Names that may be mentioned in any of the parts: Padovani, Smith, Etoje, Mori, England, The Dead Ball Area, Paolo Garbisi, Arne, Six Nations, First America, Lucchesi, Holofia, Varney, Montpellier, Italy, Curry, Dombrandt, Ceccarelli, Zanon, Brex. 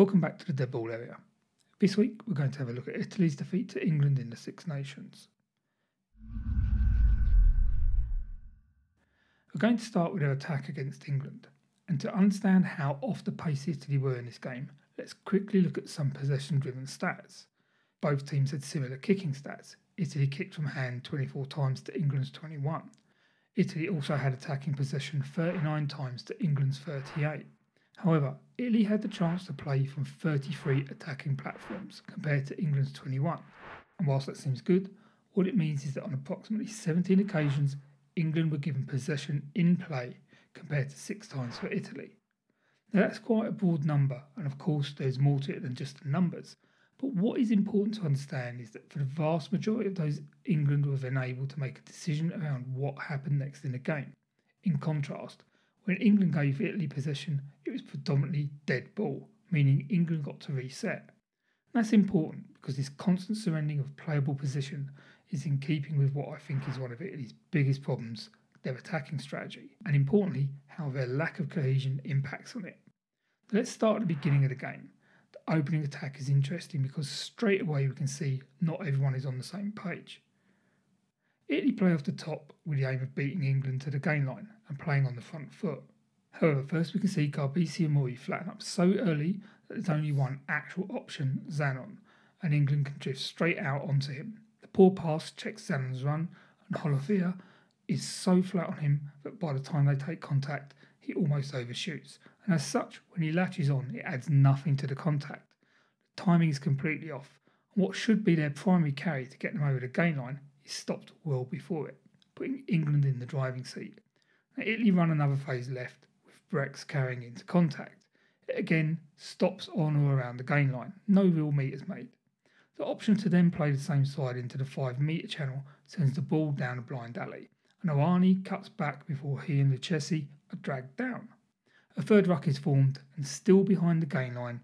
Welcome back to the Dead Ball Area. This week we're going to have a look at Italy's defeat to England in the Six Nations. We're going to start with our attack against England, and to understand how off the pace Italy were in this game, let's quickly look at some possession-driven stats. Both teams had similar kicking stats. Italy kicked from hand 24 times to England's 21. Italy also had attacking possession 39 times to England's 38. However, Italy had the chance to play from 33 attacking platforms compared to England's 21. And whilst that seems good, what it means is that on approximately 17 occasions, England were given possession in play compared to 6 times for Italy. Now that's quite a broad number, and of course there's more to it than just the numbers, but what is important to understand is that for the vast majority of those, England were then able to make a decision around what happened next in the game. In contrast, when England gave Italy possession, it was predominantly dead ball, meaning England got to reset. And that's important because this constant surrendering of playable position is in keeping with what I think is one of Italy's biggest problems, their attacking strategy, and importantly, how their lack of cohesion impacts on it. Let's start at the beginning of the game. The opening attack is interesting because straight away we can see not everyone is on the same page. Italy play off the top with the aim of beating England to the gain line and playing on the front foot. However, first we can see Garbisi and Mori flatten up so early that there's only one actual option, Zanon, and England can drift straight out onto him. The poor pass checks Zanon's run, and Holofia is so flat on him that by the time they take contact, he almost overshoots, and as such, when he latches on, it adds nothing to the contact. The timing is completely off, and what should be their primary carry to get them over the gain line is stopped well before it, putting England in the driving seat. Now Italy run another phase left, with Brex carrying into contact. It again stops on or around the gain line, no real meters made. The option to then play the same side into the 5-metre channel sends the ball down a blind alley, and Arne cuts back before he and Lucchesi are dragged down. A third ruck is formed, and still behind the gain line,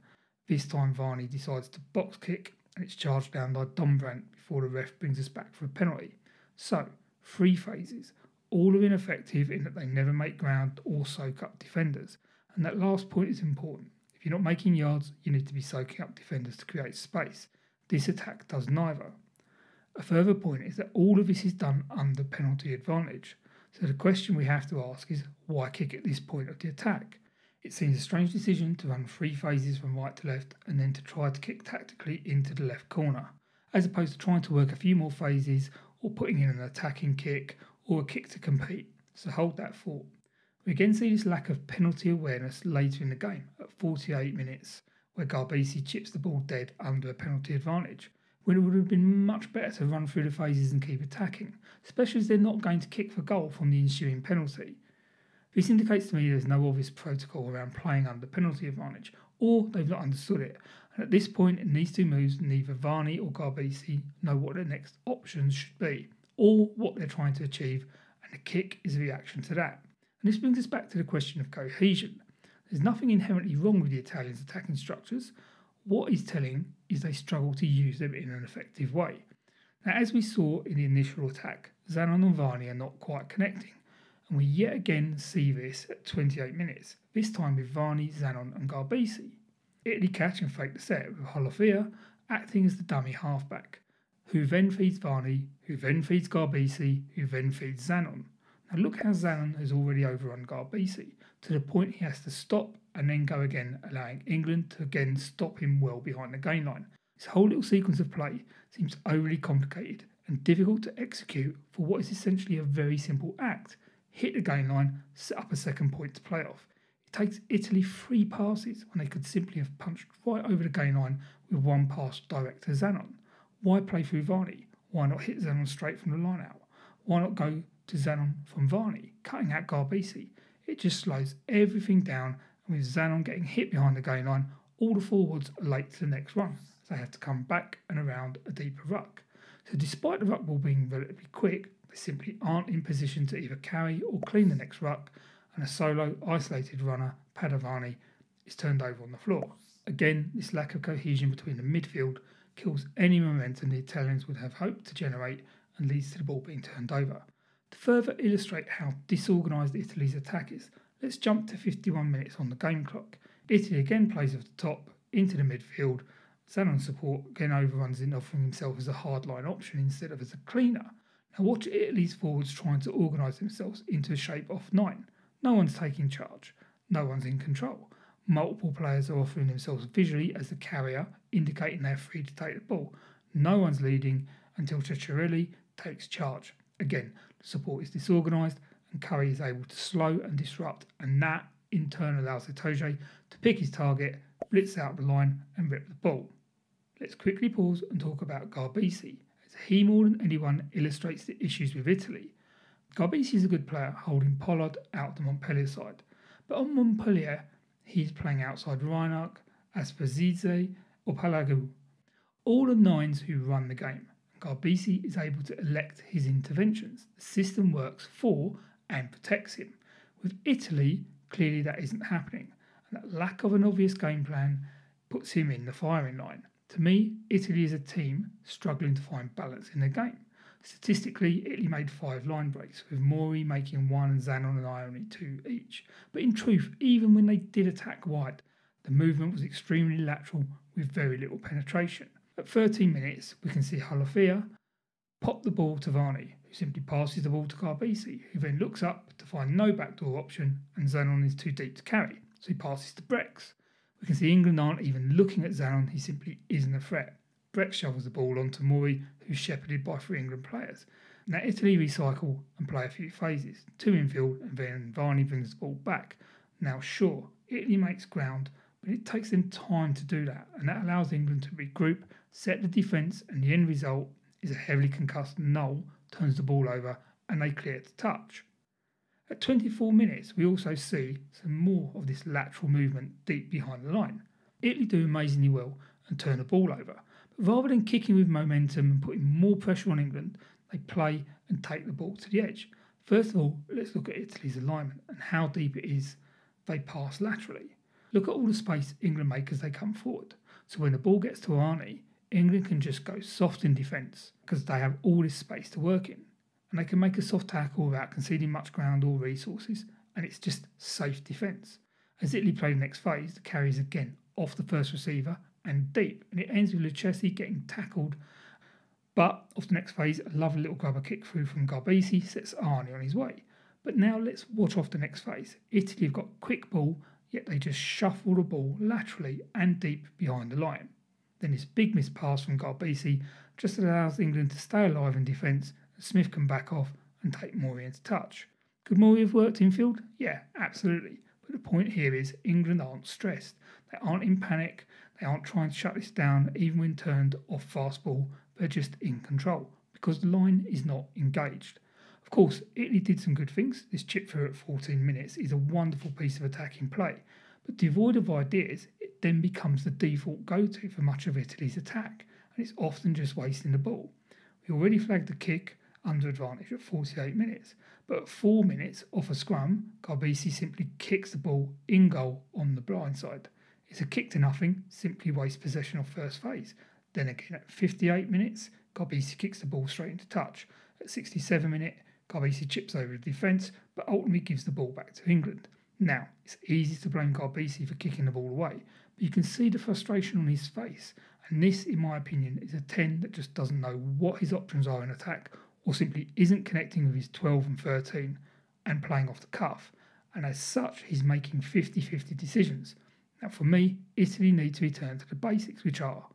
this time Varney decides to box kick, and it's charged down by Dombrandt before the ref brings us back for a penalty. So, 3 phases, all are ineffective in that they never make ground or soak up defenders, and that last point is important. If you're not making yards, you need to be soaking up defenders to create space. This attack does neither. A further point is that all of this is done under penalty advantage, so the question we have to ask is why kick at this point of the attack? It seems a strange decision to run 3 phases from right to left and then to try to kick tactically into the left corner, as opposed to trying to work a few more phases or putting in an attacking kick or a kick to compete, so hold that thought. We again see this lack of penalty awareness later in the game at 48 minutes, where Garbisi chips the ball dead under a penalty advantage, when it would have been much better to run through the phases and keep attacking, especially as they're not going to kick for goal from the ensuing penalty. This indicates to me there's no obvious protocol around playing under penalty advantage, or they've not understood it, and at this point in these two moves neither Varney or Garbisi know what their next options should be, or what they're trying to achieve, and the kick is a reaction to that. And this brings us back to the question of cohesion. There's nothing inherently wrong with the Italians' attacking structures. What is telling is they struggle to use them in an effective way. Now, as we saw in the initial attack, Zanon and Varney are not quite connecting, and we yet again see this at 28 minutes, this time with Varney, Zanon and Garbisi. Italy catch and fake the set with Holofia acting as the dummy halfback, who then feeds Varney, who then feeds Garbisi, who then feeds Zanon. Now look how Zanon has already overrun Garbisi, to the point he has to stop and then go again, allowing England to again stop him well behind the gain line. This whole little sequence of play seems overly complicated and difficult to execute for what is essentially a very simple act. Hit the gain line, set up a second point to play off. It takes Italy 3 passes when they could simply have punched right over the gain line with one pass direct to Zanon. Why play through Varney? Why not hit Zanon straight from the line out? Why not go to Zanon from Varney, cutting out Garbisi? It just slows everything down, and with Zanon getting hit behind the gain line, all the forwards are late to the next run, so they have to come back and around a deeper ruck. So despite the ruck ball being relatively quick, they simply aren't in position to either carry or clean the next ruck, and a solo, isolated runner, Padovani, is turned over on the floor. Again, this lack of cohesion between the midfield kills any momentum the Italians would have hoped to generate and leads to the ball being turned over. To further illustrate how disorganised Italy's attack is, let's jump to 51 minutes on the game clock. Italy again plays off the top, into the midfield. Zanon's support again overruns in offering himself as a hardline option instead of as a cleaner. Now watch Italy's forwards trying to organise themselves into a shape off nine. No one's taking charge. No one's in control. Multiple players are offering themselves visually as the carrier, indicating they're free to take the ball. No one's leading until Ceccarelli takes charge. Again, the support is disorganised and Curry is able to slow and disrupt, and that in turn allows Etoje to pick his target, blitz out the line and rip the ball. Let's quickly pause and talk about Garbisi, as he more than anyone illustrates the issues with Italy. Garbisi is a good player holding Pollard out the Montpellier side, but on Montpellier he's playing outside Reinach, Aspazize or Palagou, all the nines who run the game. Garbisi is able to elect his interventions. The system works for and protects him. With Italy, clearly that isn't happening, and that lack of an obvious game plan puts him in the firing line. To me, Italy is a team struggling to find balance in the game. Statistically, Italy made 5 line breaks, with Mori making 1 and Zanon and I only 2 each. But in truth, even when they did attack wide, the movement was extremely lateral with very little penetration. At 13 minutes, we can see Holofia pop the ball to Varney, who simply passes the ball to Garbisi, who then looks up to find no backdoor option and Zanon is too deep to carry, so he passes to Brex. We can see England aren't even looking at Zanon, he simply isn't a threat. Brex shovels the ball onto Mori, who's shepherded by 3 England players. Now Italy recycle and play a few phases, 2 infield and then Varney brings the ball back. Now sure, Italy makes ground, but it takes them time to do that, and that allows England to regroup, set the defence, and the end result is a heavily concussed Null turns the ball over and they clear to touch. At 24 minutes we also see some more of this lateral movement deep behind the line. Italy do amazingly well and turn the ball over, but rather than kicking with momentum and putting more pressure on England, they play and take the ball to the edge. First of all, let's look at Italy's alignment and how deep it is they pass laterally. Look at all the space England make as they come forward. So when the ball gets to Arne, England can just go soft in defence because they have all this space to work in. And they can make a soft tackle without conceding much ground or resources, and it's just safe defence. As Italy play the next phase, the carry is again off the first receiver and deep, and it ends with Lucchesi getting tackled. But off the next phase, a lovely little grubber kick through from Garbisi sets Arne on his way. But now let's watch off the next phase. Italy have got quick ball, yet they just shuffle the ball laterally and deep behind the line. Then this big missed pass from Garbisi just allows England to stay alive in defence, and Smith can back off and take Mori into touch. Could Mori have worked infield? Yeah, absolutely. But the point here is England aren't stressed. They aren't in panic. They aren't trying to shut this down even when turned off fastball. They're just in control because the line is not engaged. Of course, Italy did some good things. This chip through at 14 minutes is a wonderful piece of attacking play, but devoid of ideas, it then becomes the default go-to for much of Italy's attack, and it's often just wasting the ball. We already flagged the kick under advantage at 48 minutes, but at 4 minutes off a scrum, Garbisi simply kicks the ball in goal on the blind side. It's a kick to nothing, simply waste possession of first phase. Then again at 58 minutes, Garbisi kicks the ball straight into touch. At 67 minutes, Garbisi chips over the defence, but ultimately gives the ball back to England. Now, it's easy to blame Garbisi for kicking the ball away, but you can see the frustration on his face, and this, in my opinion, is a 10 that just doesn't know what his options are in attack, or simply isn't connecting with his 12 and 13, and playing off the cuff, and as such, he's making 50-50 decisions. Now, for me, Italy need to return to the basics, which are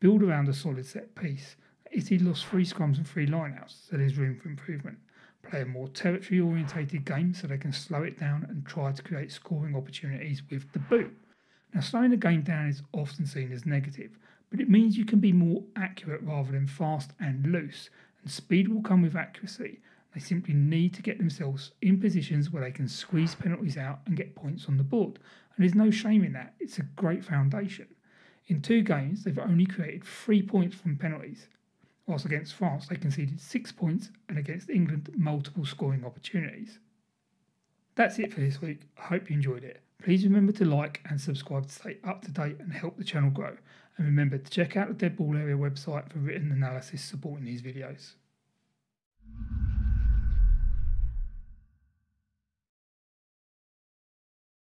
build around a solid set piece. Italy lost 3 scrums and 3 lineouts, so there's room for improvement. Play a more territory-orientated game so they can slow it down and try to create scoring opportunities with the boot. Now, slowing the game down is often seen as negative, but it means you can be more accurate rather than fast and loose, and speed will come with accuracy. They simply need to get themselves in positions where they can squeeze penalties out and get points on the board, and there's no shame in that. It's a great foundation. In 2 games, they've only created 3 points from penalties. Whilst against France they conceded 6 points, and against England multiple scoring opportunities. That's it for this week. I hope you enjoyed it. Please remember to like and subscribe to stay up to date and help the channel grow. And remember to check out the Dead Ball Area website for written analysis supporting these videos.